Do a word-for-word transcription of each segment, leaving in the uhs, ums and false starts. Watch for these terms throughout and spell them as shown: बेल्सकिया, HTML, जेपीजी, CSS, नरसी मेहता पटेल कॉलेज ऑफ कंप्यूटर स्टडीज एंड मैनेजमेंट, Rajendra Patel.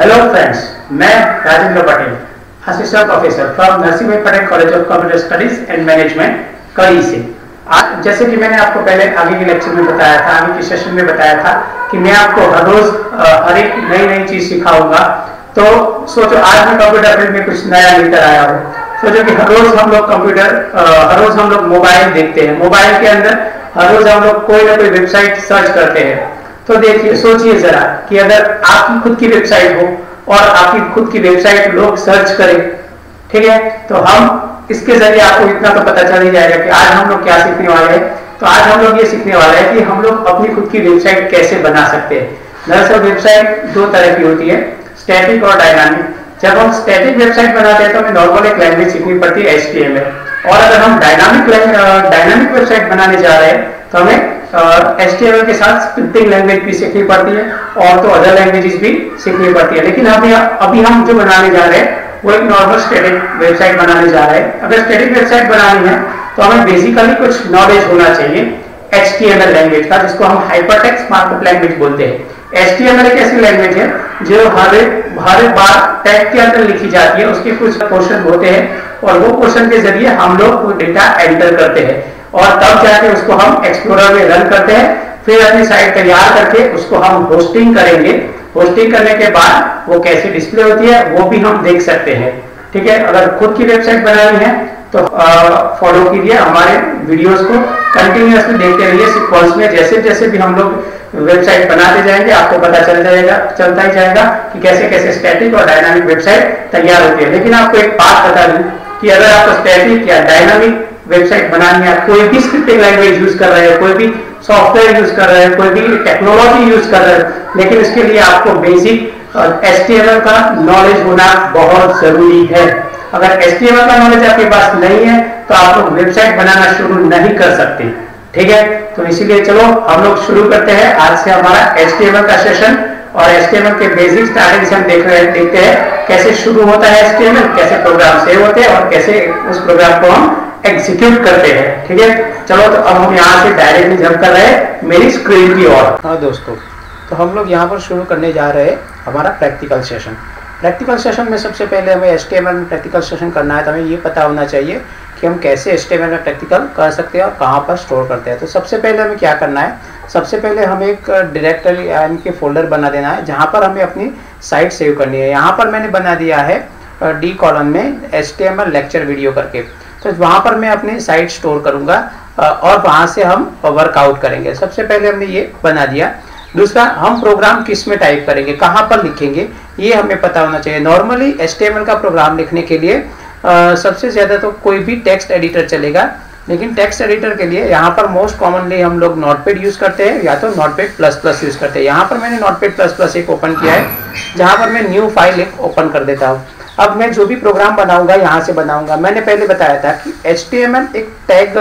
Hello friends, मैं Rajendra Patel assistant professor from नरसी मेहता पटेल कॉलेज ऑफ कंप्यूटर स्टडीज एंड मैनेजमेंट Kadi से। आज जैसे कि मैंने आपको पहले आगे के लेक्चर में बताया था, आगे के सेशन में बताया था कि मैं आपको हर रोज हर एक नई नई चीज सिखाऊंगा। तो सोचो आज मैं कंप्यूटर फील्ड में कुछ नया लेकर आया हूँ। सोचो कि हर रोज हम लोग कंप्यूटर हर रोज हम लोग मोबाइल देखते हैं, मोबाइल के अंदर हर रोज हम लोग कोई ना कोई वेबसाइट सर्च करते हैं। तो देखिए, सोचिए जरा कि अगर आपकी खुद की वेबसाइट हो और आपकी खुद की वेबसाइट लोग सर्च करें, ठीक है, तो हम इसके जरिए आपको इतना तो पता चल ही जाएगा कि आज हम लोग क्या सीखने वाले हैं। तो आज हम लोग ये सीखने वाले हैं कि हम लोग अपनी खुद की वेबसाइट कैसे बना सकते हैं। दरअसल वेबसाइट दो तरह की होती है, स्टैटिक और डायनामिक। जब हम स्टैटिक वेबसाइट बनाते हैं तो हमें नॉर्मल एक लैंग्वेज सीखनी पड़ती है, एच टी एम एल। और अगर हम डायनामिक डायनामिक वेबसाइट बनाने जा रहे हैं तो हमें एच टी एम एल के साथ स्क्रिप्टिंग लैंग्वेज भी सीखनी पड़ती है और तो अदर लैंग्वेजेस भी सीखनी पड़ती है। लेकिन अभी अभी हम जो बनाने जा रहे हैं वो एक नॉर्मल स्टैटिक वेबसाइट बनाने जा रहे हैं। अगर स्टैटिक वेबसाइट बनानी है तो हमें बेसिकली कुछ नॉलेज होना चाहिए H T M L language का, जिसको हम हाइपरटेक्स्ट मार्कअप लैंग्वेज बोलते हैं। एच टी एम एल एक ऐसी लैंग्वेज है जो हर हर बार टैग के अंदर लिखी जाती है, उसके कुछ पोर्शन होते हैं और वो पोर्शन के जरिए हम लोग डेटा एंटर करते हैं और तब जाके उसको हम एक्सप्लोरर में रन करते हैं। फिर अपनी साइट तैयार करके उसको हम होस्टिंग करेंगे। होस्टिंग करने के बाद वो कैसे डिस्प्ले होती है वो भी हम देख सकते हैं, ठीक है। अगर खुद की वेबसाइट बनानी है तो फॉलो कीजिए हमारे वीडियोस को, कंटिन्यूअसली देखते रहिए। सीक्वेंस में जैसे जैसे भी हम लोग वेबसाइट बनाते जाएंगे आपको पता चल जाएगा चलता ही जाएगा कि कैसे कैसे स्टैटिक और डायनामिक वेबसाइट तैयार होती है। लेकिन आपको एक बात बता दूं कि अगर आपको स्टैटिक या डायनामिक वेबसाइट बनानी है, कोई भी स्क्रिप्टिंग लैंग्वेज यूज कर रहे हैं, कोई भी सॉफ्टवेयर यूज कर रहे हैं, कोई भी टेक्नोलॉजी यूज कर रहे हैं, लेकिन इसके लिए आपको basic H T M L का नॉलेज होना बहुत जरूरी है। अगर एच टी एम एल का नॉलेज आपके पास नहीं है तो आप लोग वेबसाइट बनाना शुरू नहीं कर सकते, ठीक है। तो इसीलिए चलो हम लोग शुरू करते हैं आज से हमारा एच टी एम एल का सेशन। और एच टी एम एल के बेसिक स्टार्टिंग से हम देख रहे हैं देखते हैं कैसे शुरू होता है एच टी एम एल, कैसे प्रोग्राम सेव होते हैं और कैसे उस प्रोग्राम को हम एग्जीक्यूट करते हैं, ठीक है। चलो तो अब हम यहाँ से डायरेक्टली जंप कर रहे हैं मेरी स्क्रीन की ओर। हाँ दोस्तों, तो हम लोग यहाँ पर शुरू करने जा रहे हैं हमारा प्रैक्टिकल सेशन। प्रैक्टिकल सेशन में सबसे पहले हमें एच टी एम एल में प्रैक्टिकल सेशन करना है तो हमें ये पता होना चाहिए कि हम कैसे एच टी एम एल में प्रैक्टिकल कर सकते हैं और कहाँ पर स्टोर करते हैं। तो सबसे पहले हमें क्या करना है, सबसे पहले हमें एक डायरेक्टरी यानी कि फोल्डर बना देना है जहाँ पर हमें अपनी साइट सेव करनी है। यहाँ पर मैंने बना दिया है डी कॉलम में H T M L lecture video करके, तो वहाँ पर मैं अपनी साइट स्टोर करूँगा और वहाँ से हम वर्कआउट करेंगे। सबसे पहले हमने ये बना दिया। दूसरा, हम प्रोग्राम किस में टाइप करेंगे, कहाँ पर लिखेंगे, ये हमें पता होना चाहिए। Normally H T M L का प्रोग्राम लिखने के लिए आ, सबसे ज़्यादा तो कोई भी टेक्स्ट एडिटर चलेगा, लेकिन टेक्स्ट एडिटर के लिए यहाँ पर मोस्ट कॉमनली हम लोग नोटपैड यूज़ करते हैं या तो नोटपैड प्लस प्लस यूज़ करते हैं। यहाँ पर मैंने नोटपैड प्लस प्लस एक ओपन किया है जहाँ पर मैं न्यू फाइल एक ओपन कर देता हूँ। अब मैं जो भी प्रोग्राम बनाऊंगा यहाँ से बनाऊंगा। मैंने पहले बताया था कि एच टी एम एल एक टैग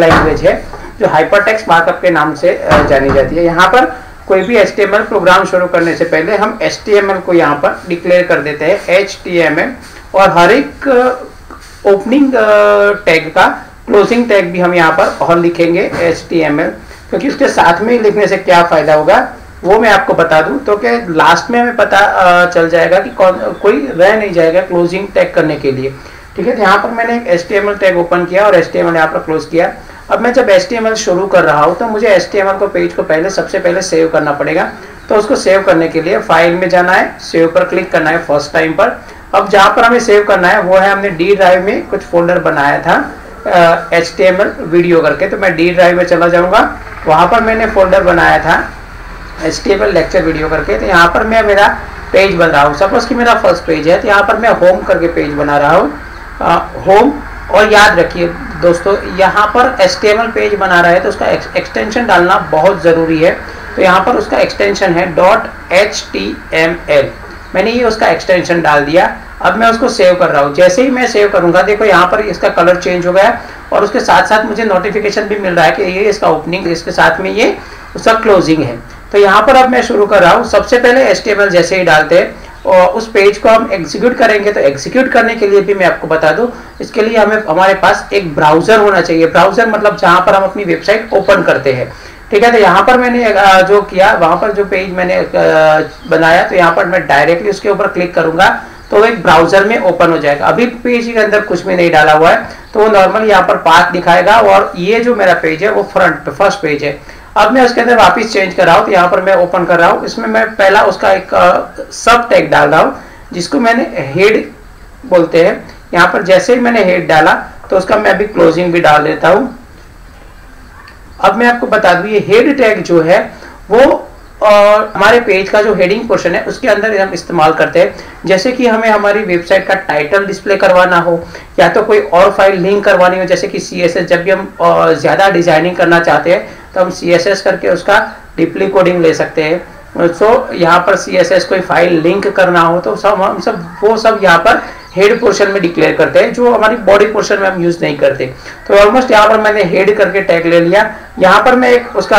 लैंग्वेज है जो हाइपरटेक्स्ट मार्कअप के नाम से जानी जाती है। यहाँ पर कोई भी H T M L program शुरू करने से पहले हम एच टी एम एल को यहाँ पर डिक्लेयर कर देते हैं एच टी एम एल, और हर एक ओपनिंग टैग का क्लोजिंग टैग भी हम यहाँ पर और लिखेंगे एच टी एम एल, क्योंकि उसके साथ में ही लिखने से क्या फ़ायदा होगा वो मैं आपको बता दूं। तो क्या लास्ट में हमें पता चल जाएगा कि कौन कोई रह नहीं जाएगा क्लोजिंग टैग करने के लिए, ठीक है। तो यहाँ पर मैंने एक H T M L tag open किया और एच टी एम एल यहाँ पर क्लोज किया। अब मैं जब एच टी एम एल शुरू कर रहा हूँ तो मुझे एच टी एम एल को पेज को पहले सबसे पहले सेव करना पड़ेगा। तो उसको सेव करने के लिए फाइल में जाना है, सेव पर क्लिक करना है फर्स्ट टाइम पर। अब जहाँ पर हमें सेव करना है वो है, हमने डी ड्राइव में कुछ फोल्डर बनाया था H T M L video करके, तो मैं डी ड्राइव में चला जाऊँगा। वहाँ पर मैंने फोल्डर बनाया था H T M L lecture video करके, तो यहाँ पर मैं मेरा पेज बन रहा हूँ। सपोज कि मेरा फर्स्ट पेज है तो यहाँ पर मैं होम करके पेज बना रहा हूँ, होम। और याद रखिए दोस्तों, यहाँ पर H T M L page बना रहा है तो उसका एक्सटेंशन डालना बहुत ज़रूरी है। तो यहाँ पर उसका एक्सटेंशन है dot H T M L, मैंने ये उसका एक्सटेंशन डाल दिया। अब मैं उसको सेव कर रहा हूँ। जैसे ही मैं सेव करूँगा, देखो यहाँ पर इसका कलर चेंज हो गया और उसके साथ साथ मुझे नोटिफिकेशन भी मिल रहा है कि ये इसका ओपनिंग, इसके साथ में ये उसका क्लोजिंग है। तो यहाँ पर अब मैं शुरू कर रहा हूँ। सबसे पहले एच टी एम एल जैसे ही डालते हैं और उस पेज को हम एग्जीक्यूट करेंगे। तो एग्जीक्यूट करने के लिए भी मैं आपको बता दूँ, इसके लिए हमें हमारे पास एक ब्राउज़र होना चाहिए। ब्राउज़र मतलब जहाँ पर हम अपनी वेबसाइट ओपन करते हैं। ठीक है। तो यहाँ पर मैंने जो किया, वहाँ पर जो पेज मैंने बनाया, तो यहाँ पर मैं डायरेक्टली उसके ऊपर क्लिक करूंगा तो एक ब्राउजर में ओपन हो जाएगा। अभी पेज के अंदर कुछ भी नहीं डाला हुआ है, तो वो नॉर्मल यहाँ पर पाथ दिखाएगा और ये जो मेरा पेज है वो फ्रंट पे फर्स्ट पेज है। अब मैं उसके अंदर वापस चेंज कर रहा हूँ, तो यहाँ पर मैं ओपन कर रहा हूँ, इसमें मैं पहला उसका एक सब टैग डाल रहा हूँ जिसको मैंने हेड बोलते हैं। यहाँ पर जैसे ही मैंने हेड डाला तो उसका मैं अभी क्लोजिंग भी डाल देता हूँ। अब मैं आपको बता दूँ, ये हेड टैग जो है वो और हमारे पेज का जो हेडिंग पोर्शन है उसके अंदर हम इस्तेमाल करते हैं। जैसे कि हमें हमारी वेबसाइट का टाइटल डिस्प्ले करवाना हो या तो कोई और फाइल लिंक करवानी हो, जैसे कि सीएसएस, जब भी हम ज़्यादा डिजाइनिंग करना चाहते हैं तो हम सीएसएस करके उसका डीपली कोडिंग ले सकते हैं। सो यहाँ पर सीएसएस कोई फाइल लिंक करना हो तो सब हम सब वो सब यहाँ पर हेड पोर्शन में डिक्लेयर करते हैं, जो हमारी बॉडी पोर्शन में हम यूज नहीं करते। तो ऑलमोस्ट यहाँ पर मैंने हेड करके टैग ले लिया। यहाँ पर मैं एक उसका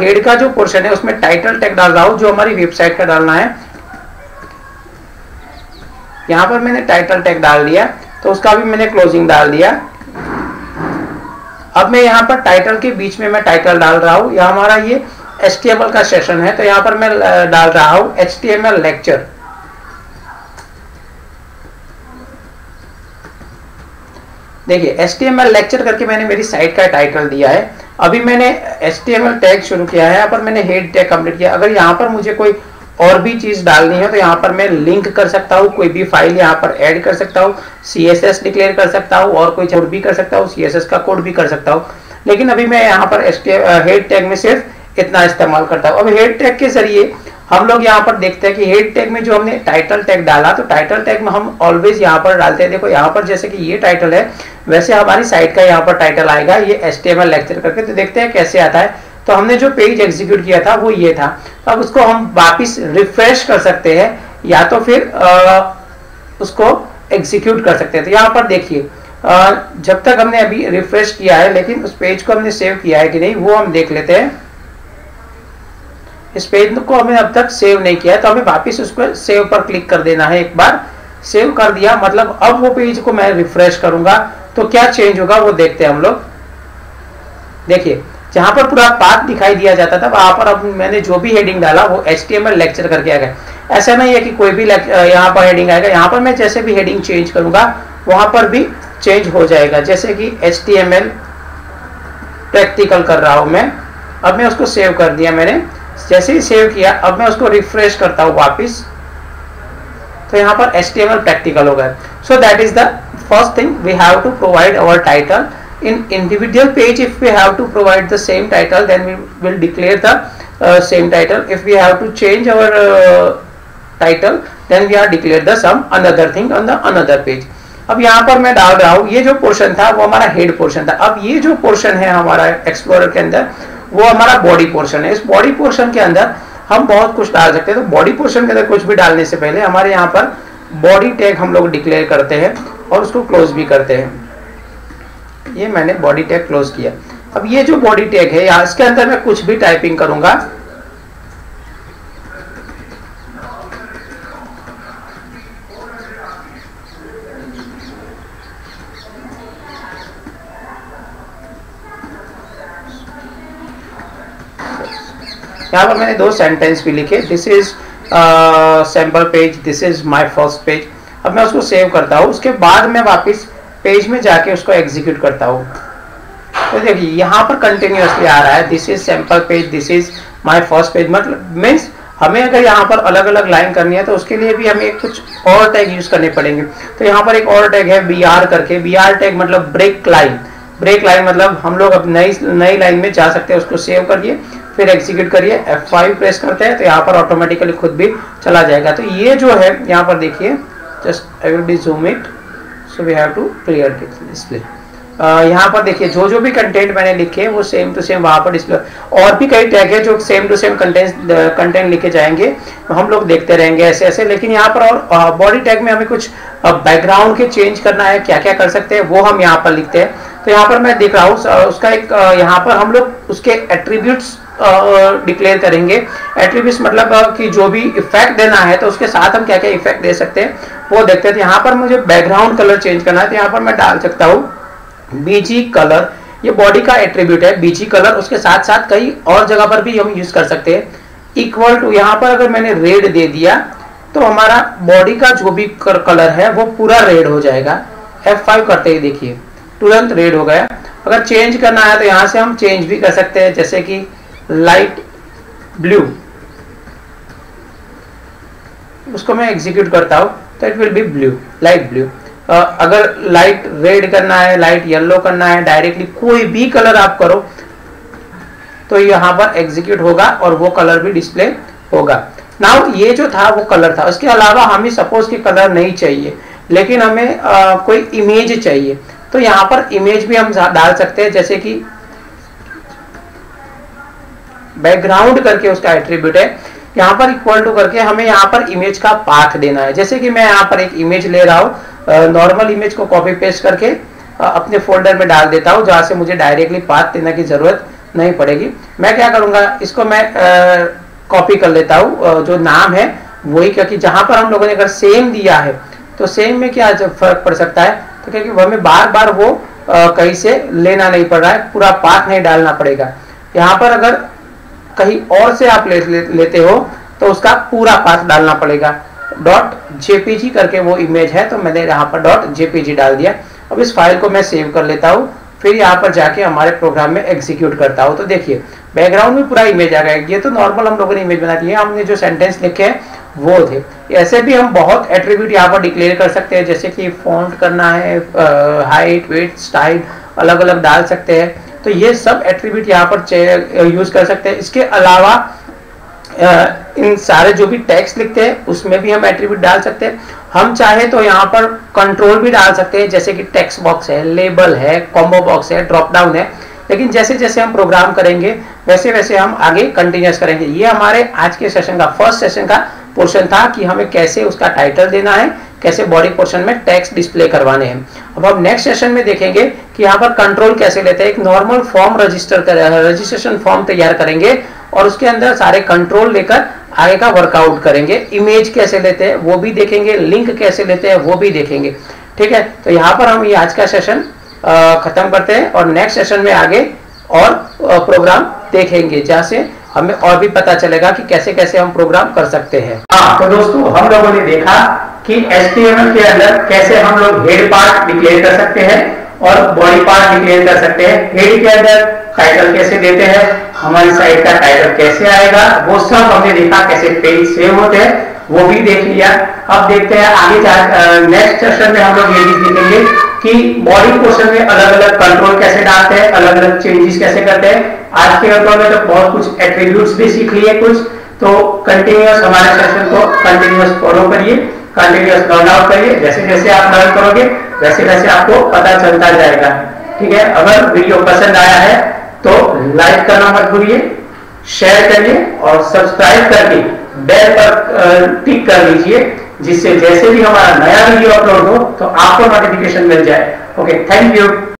हेड का जो पोर्शन है उसमें टाइटल टैग डाल रहा हूँ, जो हमारी वेबसाइट का डालना है। यहाँ पर मैंने टाइटल टैग डाल दिया, तो उसका भी मैंने क्लोजिंग डाल दिया। अब मैं यहाँ पर टाइटल के बीच में मैं टाइटल डाल रहा हूँ। यहाँ हमारा ये एचटीएमएल का सेशन है, तो यहाँ पर मैं डाल रहा हूँ एचटीएमएल लेक्चर। देखिए एचटीएमएल लेक्चर करके मैंने मेरी साइट का टाइटल दिया है। अभी मैंने एचटीएमएल टैग शुरू किया है, यहाँ पर मैंने हेड टैग कंप्लीट किया। अगर यहाँ पर मुझे कोई और भी चीज़ डालनी है तो यहाँ पर मैं लिंक कर सकता हूँ, कोई भी फाइल यहाँ पर ऐड कर सकता हूँ, सीएसएस डिक्लेयर कर सकता हूँ और कोई कोड भी कर सकता हूँ, सीएसएस का कोड भी कर सकता हूँ। लेकिन अभी मैं यहाँ पर एचटीएमएल हेड टैग में सिर्फ इतना इस्तेमाल करता हूँ। अब हेड टैग के जरिए हम लोग यहाँ पर देखते हैं कि हेड टैग में जो हमने टाइटल टैग डाला, तो टाइटल टैग में हम ऑलवेज यहाँ पर डालते हैं। देखो यहाँ पर जैसे कि ये टाइटल है, वैसे हमारी साइट का यहाँ पर टाइटल आएगा, ये एचटीएमएल लेक्चर करके। तो देखते हैं कैसे आता है। तो हमने जो पेज एग्जीक्यूट किया था वो ये था। अब उसको हम वापस रिफ्रेश कर सकते हैं या तो फिर आ, उसको एग्जीक्यूट कर सकते हैं। तो यहाँ पर देखिए, जब तक हमने अभी रिफ्रेश किया है, लेकिन उस पेज को हमने सेव किया है कि नहीं वो हम देख लेते हैं। इस पेज को हमें अब तक सेव नहीं किया है, तो हमें वापस उसको सेव पर क्लिक कर देना है। एक बार सेव कर दिया मतलब अब वो पेज को मैं रिफ्रेश करूंगा तो क्या चेंज होगा वो देखते हैं हम लोग। देखिए जहां पर पूरा पाथ दिखाई दिया जाता था, वहां पर अब मैंने जो भी हेडिंग डाला वो एचटीएमएल लेक्चर करके आ गया। ऐसा नहीं है कि कोई भी यहाँ पर हेडिंग आएगा, यहाँ पर मैं जैसे भी हेडिंग चेंज करूंगा वहां पर भी चेंज हो जाएगा। जैसे कि एचटीएमएल प्रैक्टिकल कर रहा हूँ मैं। अब मैं उसको सेव कर दिया मैंने, जैसे ही सेव किया अब मैं उसको रिफ्रेश करता हूँ वापस, तो यहाँ पर एचटीएमएल प्रैक्टिकल हो गया। So that is the first thing we have to provide our title in individual page. If we have to provide the same title then we will declare the same title. If we have to change our title then we are declare the some another thing on the another page. अब यहाँ पर मैं डाल रहा हूँ, ये जो portion था वो हमारा हेड पोर्शन था। अब ये जो पोर्शन है हमारा एक्सप्लोरर के अंदर वो हमारा बॉडी पोर्शन है। इस बॉडी पोर्शन के अंदर हम बहुत कुछ डाल सकते हैं। तो बॉडी पोर्शन के अंदर कुछ भी डालने से पहले हमारे यहाँ पर बॉडी टैग हम लोग डिक्लेयर करते हैं और उसको क्लोज भी करते हैं। ये मैंने बॉडी टैग क्लोज किया। अब ये जो बॉडी टैग है यहाँ, इसके अंदर मैं कुछ भी टाइपिंग करूंगा। यहाँ पर मैंने दो सेंटेंस भी लिखे, this is sample page, this is my first page. अब मैं उसको सेव करता हूँ, उसके बाद मैं वापस पेज में जाके उसको एग्जीक्यूट करता हूँ। तो देखिए यहाँ पर कंटिन्यूअसली आ रहा है, this is sample page, this is my first page. मतलब मीन्स हमें अगर यहाँ पर अलग अलग लाइन करनी है तो उसके लिए भी हमें कुछ और टैग यूज करने पड़ेंगे। तो यहाँ पर एक और टैग है बी आर करके। बी आर टैग मतलब ब्रेक लाइन। ब्रेक लाइन मतलब हम लोग अब नई नई लाइन में जा सकते हैं। उसको सेव करिए फिर एग्जीक्यूट करिए, एफ फाइव प्रेस करते हैं तो यहाँ पर ऑटोमेटिकली खुद भी चला जाएगा। तो ये जो है यहाँ पर देखिए, just I will be zoom it, so we have to clear display. यहाँ पर देखिए जो जो भी कंटेंट मैंने लिखे वो सेम टू सेम वहाँ पर डिस्प्ले। और भी कई टैग है जो same to same content content लिखे जाएंगे, हम लोग देखते रहेंगे ऐसे ऐसे। लेकिन यहाँ पर और बॉडी टैग में हमें कुछ बैकग्राउंड के चेंज करना है, क्या क्या कर सकते हैं वो हम यहाँ पर लिखते हैं। तो यहाँ पर मैं देख रहा हूँ उसका एक, यहाँ पर हम लोग उसके एट्रीब्यूट्स डिक्लेयर करेंगे। एट्रीब्यूट्स मतलब कि जो भी इफेक्ट देना है तो उसके साथ हम क्या क्या इफेक्ट दे सकते हैं वो देखते हैं। यहाँ पर मुझे बैकग्राउंड कलर चेंज करना है तो यहाँ पर मैं डाल सकता हूँ बीजी कलर। ये बॉडी का एट्रीब्यूट है बीजी कलर, उसके साथ साथ कई और जगह पर भी हम यूज कर सकते हैं। इक्वल टू यहाँ पर अगर मैंने रेड दे दिया तो हमारा बॉडी का जो भी कलर है वो पूरा रेड हो जाएगा। एफ फाइव करते ही देखिए तुरंत रेड हो गया। अगर चेंज करना है तो यहाँ से हम चेंज भी कर सकते हैं, जैसे कि लाइट ब्लू, उसको मैं एग्जीक्यूट करता हूँ तो it will be blue, light blue. अगर लाइट रेड करना है, लाइट येलो करना है, डायरेक्टली कोई भी कलर आप करो तो यहाँ पर एग्जीक्यूट होगा और वो कलर भी डिस्प्ले होगा। नाउ ये जो था वो कलर था, उसके अलावा हमें सपोज कि कलर नहीं चाहिए लेकिन हमें आ, कोई इमेज चाहिए तो यहाँ पर इमेज भी हम डाल सकते हैं, जैसे कि बैकग्राउंड करके उसका एट्रीब्यूट है। यहाँ पर इक्वल टू करके हमें यहाँ पर इमेज का पाथ देना है, जैसे कि मैं यहाँ पर एक इमेज ले रहा हूँ, नॉर्मल इमेज को कॉपी पेस्ट करके अपने फोल्डर में डाल देता हूँ जहाँ से मुझे डायरेक्टली पाथ देने की जरूरत नहीं पड़ेगी। मैं क्या करूँगा, इसको मैं कॉपी कर लेता हूँ जो नाम है वही, क्योंकि जहाँ पर हम लोगों ने अगर सेम दिया है तो सेम में क्या फर्क पड़ सकता है, तो क्योंकि हमें बार बार वो आ, कहीं से लेना नहीं पड़ रहा है, पूरा पाथ नहीं डालना पड़ेगा। यहाँ पर अगर कहीं और से आप ले, ले, लेते हो तो उसका पूरा पाथ डालना पड़ेगा। डॉट जेपीजी करके वो इमेज है तो मैंने यहाँ पर डॉट जेपीजी डाल दिया। अब इस फाइल को मैं सेव कर लेता हूँ, फिर यहाँ पर जाके हमारे प्रोग्राम में एग्जीक्यूट करता हूँ तो देखिए बैकग्राउंड में पूरा इमेज आ गया। ये तो नॉर्मल हम लोगों ने इमेज बना दी है, हमने जो सेंटेंस लिखे हैं वो थे। ऐसे भी हम बहुत एट्रीब्यूट यहाँ पर डिक्लेयर कर सकते हैं, जैसे कि फॉन्ट करना है, हाइट, वेट, स्टाइल अलग अलग डाल सकते हैं। तो ये सब एट्रीब्यूट यहाँ पर यूज कर सकते हैं। इसके अलावा आ, इन सारे जो भी टेक्स्ट लिखते हैं उसमें भी हम एट्रीब्यूट डाल सकते हैं। हम चाहे तो यहाँ पर कंट्रोल भी डाल सकते हैं, जैसे कि टेक्स्ट बॉक्स है, लेबल है, कॉम्बो बॉक्स है, ड्रॉप डाउन है। लेकिन जैसे जैसे हम प्रोग्राम करेंगे वैसे वैसे हम आगे कंटिन्यूस करेंगे। ये हमारे आज के सेशन का फर्स्ट सेशन का पोर्शन था कि हमें कैसे उसका टाइटल देना है, कैसे बॉडी पोर्शन में टेक्स्ट डिस्प्ले करवाने हैं। अब हम नेक्स्ट सेशन में देखेंगे कि यहाँ पर कंट्रोल कैसे लेते हैं। एक नॉर्मल फॉर्म रजिस्टर कर रजिस्ट्रेशन फॉर्म तैयार करेंगे और उसके अंदर सारे कंट्रोल लेकर आगे का वर्कआउट करेंगे। इमेज कैसे लेते हैं वो भी देखेंगे, लिंक कैसे लेते हैं वो भी देखेंगे। ठीक है, तो यहाँ पर हम ये आज का सेशन खत्म करते हैं और नेक्स्ट सेशन में आगे और प्रोग्राम देखेंगे, जहाँ से हमें और भी पता चलेगा कि कैसे कैसे हम प्रोग्राम कर सकते हैं। हाँ, तो दोस्तों हम लोगों ने देखा कि एच टी एम एल के अंदर कैसे हम लोग हेड पार्ट डिक्लेयर कर सकते हैं और बॉडी पार्ट डिक्लेयर कर सकते हैं। हेड के अंदर टाइटल कैसे देते हैं, हमारी साइट का टाइटल कैसे आएगा, वो सब हमने देखा, कैसे पेज सेव होते हैं वो भी देख लिया। अब देखते हैं आगे नेक्स्ट सेशन में हम लोग ये भी देखेंगे कि बॉडी पोर्शन में अलग अलग कंट्रोल कैसे डालते हैं, अलग अलग चेंजेस कैसे करते हैं। आज के अंदर में तो बहुत कुछ एट्रीब्यूट्स भी सीख लिए कुछ, तो कंटिन्यूअस हमारे सेशन को कंटिन्यूअस फॉलो करिए, कंटिन्यूअस लर्न आउट करिए। जैसे जैसे आप लर्न करोगे वैसे वैसे आपको पता चलता जाएगा। ठीक है, अगर वीडियो पसंद आया है तो लाइक करना मत भूलिए, शेयर करिए और सब्सक्राइब करके बेल पर टिक कर लीजिए, जिससे जैसे भी हमारा नया वीडियो अपलोड हो तो आपको नोटिफिकेशन मिल जाए। Okay, thank you.